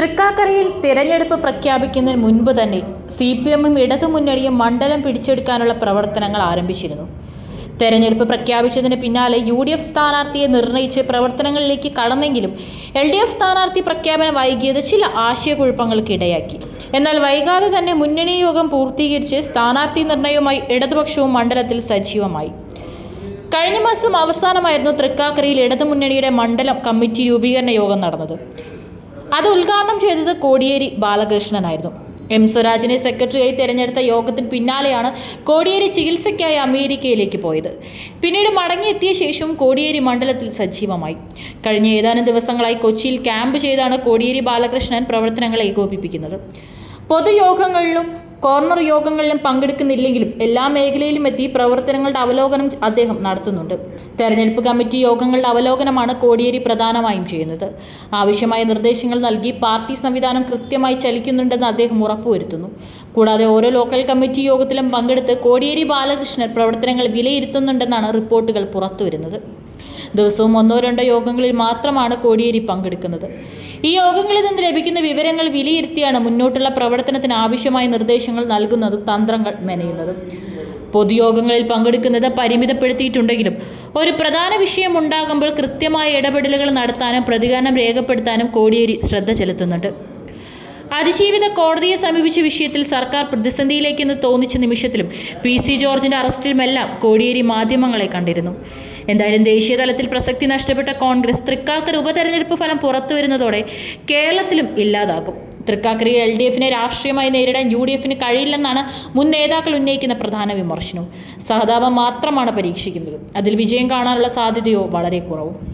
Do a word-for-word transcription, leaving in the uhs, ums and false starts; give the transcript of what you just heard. തൃക്കാക്കരയിൽ തിരഞ്ഞെടുപ്പ് പ്രഖ്യാപിക്കുന്നതിന് മുൻപ് തന്നെ സി പി എമ്മും ഇടതു മുന്നണിയും മണ്ഡലം പിടിച്ചെടുക്കാനുള്ള പ്രവർത്തനങ്ങൾ ആരംഭിച്ചിരുന്നു. തെരഞ്ഞെടുപ്പ് പ്രഖ്യാപിച്ചതിന് പിന്നാലെ യു ഡി എഫ് സ്ഥാനാർത്ഥിയെ നിർണയിച്ച് പ്രവർത്തനങ്ങളിലേക്ക് കടന്നെങ്കിലും എൽ ഡി എഫ് സ്ഥാനാർത്ഥി പ്രഖ്യാപനം വൈകിയത് ചില ആശയക്കുഴപ്പങ്ങൾക്കിടയാക്കി. എന്നാൽ വൈകാതെ തന്നെ മുന്നണി യോഗം പൂർത്തീകരിച്ച് സ്ഥാനാർത്ഥി നിർണയവുമായി ഇടതുപക്ഷവും മണ്ഡലത്തിൽ സജീവമായി. കഴിഞ്ഞ മാസം അവസാനമായിരുന്നു തൃക്കാക്കരയിൽ ഇടതുമുന്നണിയുടെ മണ്ഡലം കമ്മിറ്റി രൂപീകരണ യോഗം നടന്നത്. അത് ഉദ്ഘാടനം ചെയ്തത് കോടിയേരി ബാലകൃഷ്ണനായിരുന്നു. എം സ്വരാജിനെ സെക്രട്ടറിയായി തിരഞ്ഞെടുത്ത യോഗത്തിന് പിന്നാലെയാണ് കോടിയേരി ചികിത്സയ്ക്കായി അമേരിക്കയിലേക്ക് പോയത്. പിന്നീട് മടങ്ങിയെത്തിയ ശേഷവും കോടിയേരി മണ്ഡലത്തിൽ സജീവമായി. കഴിഞ്ഞ ഏതാനും ദിവസങ്ങളായി കൊച്ചിയിൽ ക്യാമ്പ് ചെയ്താണ് കോടിയേരി ബാലകൃഷ്ണൻ പ്രവർത്തനങ്ങൾ ഏകോപിപ്പിക്കുന്നത്. പൊതുയോഗങ്ങളിലും കോർണർ യോഗങ്ങളിലും പങ്കെടുക്കുന്നില്ലെങ്കിലും എല്ലാ മേഖലയിലും എത്തി പ്രവർത്തനങ്ങളുടെ അവലോകനം അദ്ദേഹം നടത്തുന്നുണ്ട്. തെരഞ്ഞെടുപ്പ് കമ്മിറ്റി യോഗങ്ങളുടെ അവലോകനമാണ് കോടിയേരി പ്രധാനമായും ചെയ്യുന്നത്. ആവശ്യമായ നിർദ്ദേശങ്ങൾ നൽകി പാർട്ടി സംവിധാനം കൃത്യമായി ചലിക്കുന്നുണ്ടെന്ന് അദ്ദേഹം ഉറപ്പുവരുത്തുന്നു. കൂടാതെ ഓരോ ലോക്കൽ കമ്മിറ്റി യോഗത്തിലും പങ്കെടുത്ത് കോടിയേരി ബാലകൃഷ്ണൻ പ്രവർത്തനങ്ങൾ വിലയിരുത്തുന്നുണ്ടെന്നാണ് റിപ്പോർട്ടുകൾ പുറത്തുവരുന്നത്. ദിവസവും ഒന്നോ രണ്ടോ യോഗങ്ങളിൽ മാത്രമാണ് കോടിയേരി പങ്കെടുക്കുന്നത്. ഈ യോഗങ്ങളിൽ നിന്ന് ലഭിക്കുന്ന വിവരങ്ങൾ വിലയിരുത്തിയാണ് മുന്നോട്ടുള്ള പ്രവർത്തനത്തിന് ആവശ്യമായ നിർദ്ദേശങ്ങൾ നൽകുന്നതും തന്ത്രങ്ങൾ മെനയുന്നതും. പൊതുയോഗങ്ങളിൽ പങ്കെടുക്കുന്നത് പരിമിതപ്പെടുത്തിയിട്ടുണ്ടെങ്കിലും ഒരു പ്രധാന വിഷയം ഉണ്ടാകുമ്പോൾ കൃത്യമായ ഇടപെടലുകൾ നടത്താനും പ്രതികരണം രേഖപ്പെടുത്താനും കോടിയേരി ശ്രദ്ധ ചെലുത്തുന്നുണ്ട്. അതിജീവിത കോടതിയെ സമീപിച്ച വിഷയത്തിൽ സർക്കാർ പ്രതിസന്ധിയിലേക്കെന്ന് തോന്നിച്ച നിമിഷത്തിലും പി സി ജോർജിൻ്റെ അറസ്റ്റിലുമെല്ലാം കോടിയേരി മാധ്യമങ്ങളെ കണ്ടിരുന്നു. എന്തായാലും ദേശീയ തലത്തിൽ പ്രസക്തി നഷ്ടപ്പെട്ട കോൺഗ്രസ് തൃക്കാക്കര ഉപതെരഞ്ഞെടുപ്പ് ഫലം പുറത്തുവരുന്നതോടെ കേരളത്തിലും ഇല്ലാതാകും. തൃക്കാക്കരയിൽ എൽ ഡി എഫിനെ രാഷ്ട്രീയമായി നേരിടാൻ യു ഡി എഫിന് കഴിയില്ലെന്നാണ് മുൻ നേതാക്കൾ ഉന്നയിക്കുന്ന പ്രധാന വിമർശനവും. സഹതാപം മാത്രമാണ് പരീക്ഷിക്കുന്നത്. അതിൽ വിജയം കാണാനുള്ള സാധ്യതയോ വളരെ കുറവും.